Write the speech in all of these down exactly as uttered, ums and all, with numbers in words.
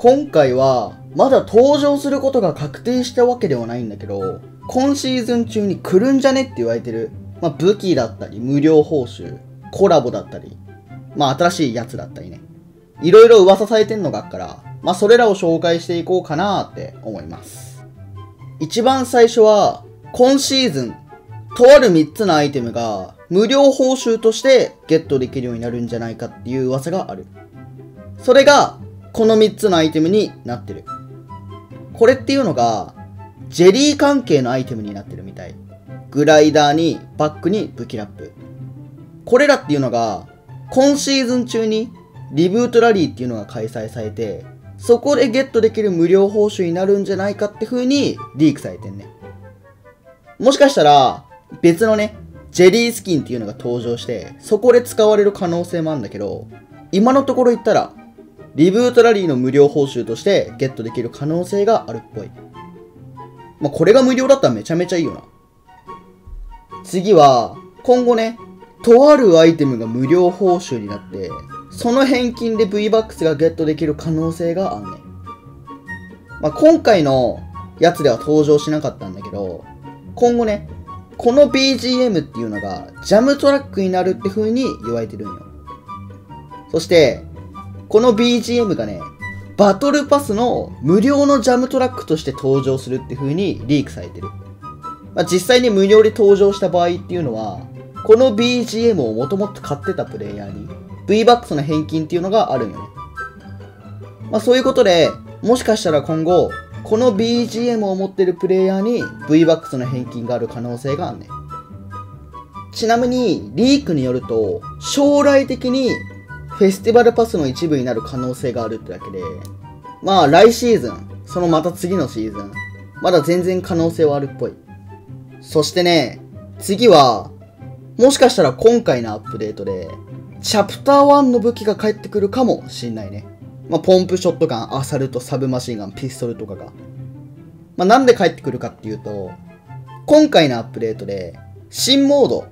今回はまだ登場することが確定したわけではないんだけど、今シーズン中に来るんじゃねって言われてる、まあ、武器だったり無料報酬、コラボだったり、まあ、新しいやつだったりね、いろいろ噂されてんのがあるから、まあ、それらを紹介していこうかなって思います。一番最初は今シーズンとあるみっつのアイテムが無料報酬としてゲットできるようになるんじゃないかっていう噂がある。それがこのみっつのアイテムになってる。これっていうのがジェリー関係のアイテムになってるみたい。グライダーにバックに武器ラップ、これらっていうのが今シーズン中にリブートラリーっていうのが開催されて、そこでゲットできる無料報酬になるんじゃないかって風にリークされてんね。もしかしたら別のね、ジェリースキンっていうのが登場して、そこで使われる可能性もあるんだけど、今のところ言ったら、リブートラリーの無料報酬としてゲットできる可能性があるっぽい。まあ、これが無料だったらめちゃめちゃいいよな。次は、今後ね、とあるアイテムが無料報酬になって、その返金で V バックスがゲットできる可能性があるね。まあ、今回のやつでは登場しなかったんだけど、今後ね、この ビージーエム っていうのがジャムトラックになるって風に言われてるんよ。そして、この ビージーエム がね、バトルパスの無料のジャムトラックとして登場するって風にリークされてる。まあ、実際に無料で登場した場合っていうのは、この ビージーエム をもともと買ってたプレイヤーに V-バックス の返金っていうのがあるんよね。まあ、そういうことで、もしかしたら今後、この ビージーエム を持ってるプレイヤーに V-バックス の返金がある可能性があるね。ちなみにリークによると、将来的にフェスティバルパスの一部になる可能性があるってだけで、まあ来シーズン、そのまた次のシーズン、まだ全然可能性はあるっぽい。そしてね、次はもしかしたら今回のアップデートでチャプターワンの武器が返ってくるかもしんないね。まあ、ポンプショットガン、アサルト、サブマシンガン、ピストルとかが。まあ、なんで返ってくるかっていうと、今回のアップデートで、新モード、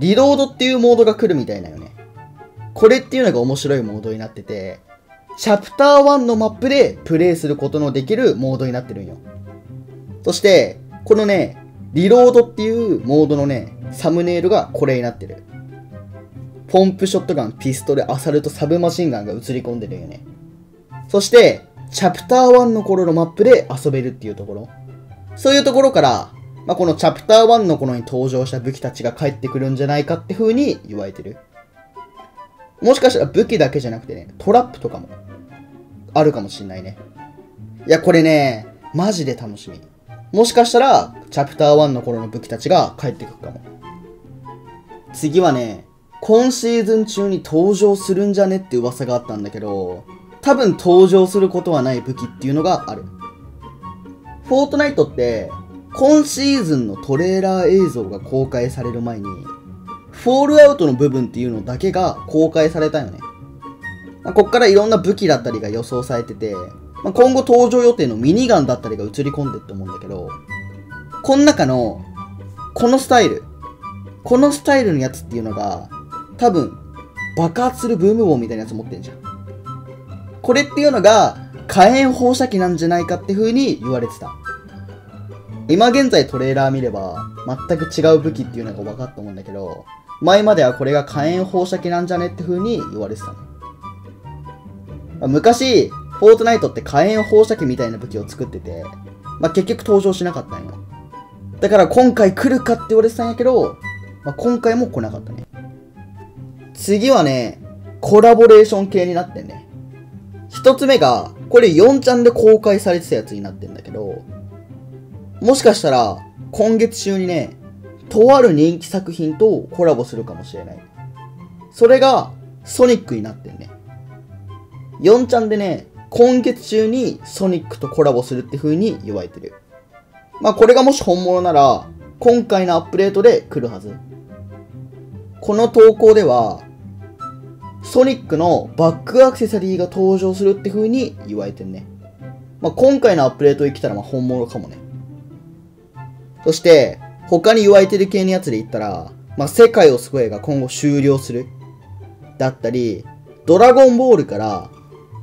リロードっていうモードが来るみたいなよね。これっていうのが面白いモードになってて、チャプターワンのマップでプレイすることのできるモードになってるんよ。そして、このね、リロードっていうモードのね、サムネイルがこれになってる。ポンプショットガン、ピストル、アサルト、サブマシンガンが映り込んでるよね。そして、チャプターワンの頃のマップで遊べるっていうところ。そういうところから、まあ、このチャプターワンの頃に登場した武器たちが帰ってくるんじゃないかって風に言われてる。もしかしたら武器だけじゃなくてね、トラップとかもあるかもしんないね。いや、これね、マジで楽しみ。もしかしたら、チャプターワンの頃の武器たちが帰ってくるかも。次はね、今シーズン中に登場するんじゃねって噂があったんだけど、多分登場することはない武器っていうのがある。フォートナイトって、今シーズンのトレーラー映像が公開される前に、フォールアウトの部分っていうのだけが公開されたよね。まあ、こっからいろんな武器だったりが予想されてて、まあ、今後登場予定のミニガンだったりが映り込んでると思うんだけど、この中の、このスタイル、このスタイルのやつっていうのが、多分、爆発するブームボンみたいなやつ持ってんじゃん。これっていうのが、火炎放射器なんじゃないかって風に言われてた。今現在トレーラー見れば、全く違う武器っていうのが分かったと思うんだけど、前まではこれが火炎放射器なんじゃねって風に言われてたね。昔、フォートナイトって火炎放射器みたいな武器を作ってて、まあ、結局登場しなかったんよ。だから今回来るかって言われてたんやけど、まあ、今回も来なかったね。次はね、コラボレーション系になってんね。一つ目が、これよんチャンで公開されてたやつになってんだけど、もしかしたら、今月中にね、とある人気作品とコラボするかもしれない。それが、ソニックになってんね。よんチャンでね、今月中にソニックとコラボするって風に言われてる。まあこれがもし本物なら、今回のアップデートで来るはず。この投稿では、ソニックのバックアクセサリーが登場するって風に言われてんね。まあ、今回のアップデートに来たらまあ本物かもね。そして、他に言われてる系のやつで言ったら、まあ、世界を救えが今後終了する。だったり、ドラゴンボールから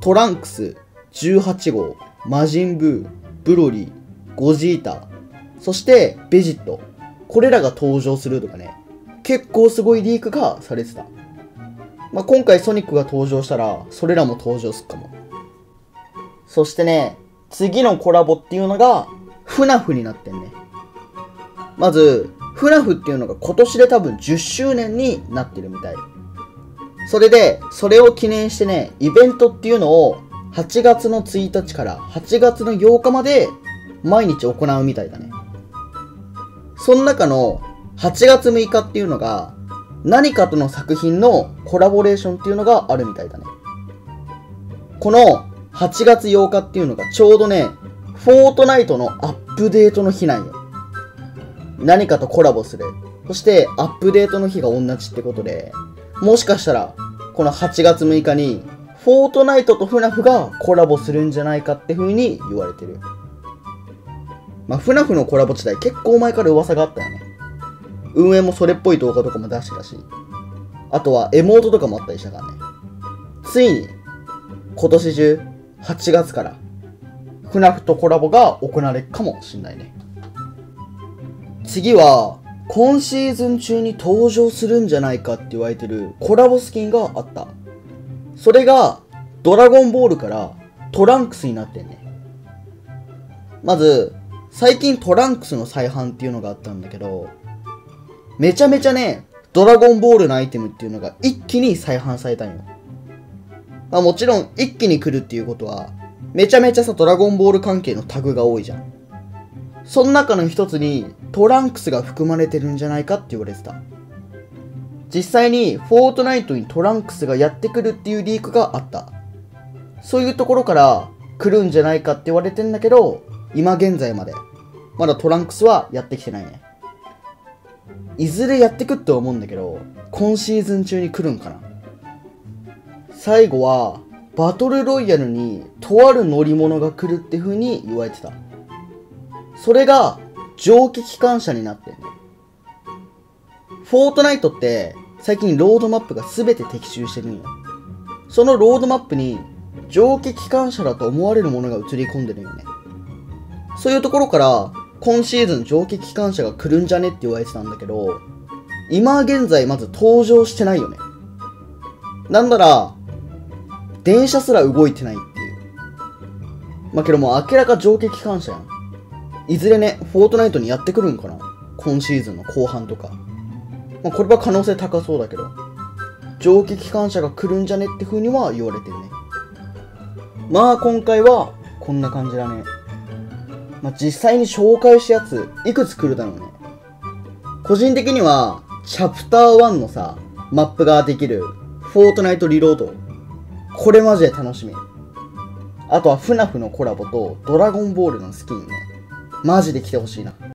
トランクス、じゅうはちごう、魔人ブー、ブロリー、ゴジータ、そしてベジット、これらが登場するとかね、結構すごいリークがされてた。まあ、今回ソニックが登場したら、それらも登場するかも。そしてね、次のコラボっていうのが、フナフになってんね。まず、フナフっていうのが今年で多分じゅっしゅうねんになってるみたい。それで、それを記念してね、イベントっていうのをはちがつのついたちからはちがつのようかまで毎日行うみたいだね。その中のはちがつむいかっていうのが、何かとの作品のコラボレーションっていうのがあるみたいだね。このはちがつようかっていうのがちょうどね、フォートナイトのアップデートの日なんよ。何かとコラボする。そしてアップデートの日が同じってことで、もしかしたらこのはちがつむいかにフォートナイトとフナフがコラボするんじゃないかって風に言われてる。まあフナフのコラボ自体結構前から噂があったよね。運営もそれっぽい動画とかも出してたし、あとはエモートとかもあったりしたからね。ついに今年中はちがつからフナフとコラボが行われるかもしんないね。次は、今シーズン中に登場するんじゃないかって言われてるコラボスキンがあった。それが、ドラゴンボールからトランクスになってんね。まず、最近トランクスの再販っていうのがあったんだけど、めちゃめちゃね、ドラゴンボールのアイテムっていうのが一気に再販されたんよ。まあもちろん、一気に来るっていうことは、めちゃめちゃさ、ドラゴンボール関係のタグが多いじゃん。その中の一つにトランクスが含まれてるんじゃないかって言われてた。実際にフォートナイトにトランクスがやってくるっていうリークがあった。そういうところから来るんじゃないかって言われてんだけど、今現在まで、まだトランクスはやってきてないね。いずれやってくって思うんだけど、今シーズン中に来るんかな。最後は、バトルロイヤルにとある乗り物が来るって風に言われてた。それが蒸気機関車になってるね。フォートナイトって最近ロードマップが全て的中してるんよ。そのロードマップに蒸気機関車だと思われるものが映り込んでるよね。そういうところから今シーズン蒸気機関車が来るんじゃねって言われてたんだけど、今現在まず登場してないよね。なんなら電車すら動いてないっていう。まあけどもう明らか蒸気機関車やん。いずれね、フォートナイトにやってくるんかな？今シーズンの後半とか。まあ、これは可能性高そうだけど、蒸気機関車が来るんじゃねって風には言われてるね。まあ、今回はこんな感じだね。まあ、実際に紹介したやつ、いくつ来るだろうね。個人的には、チャプターワンのさ、マップができる、フォートナイトリロード。これマジで楽しみ。あとは、フナフのコラボと、ドラゴンボールのスキンね。マジで来てほしいな。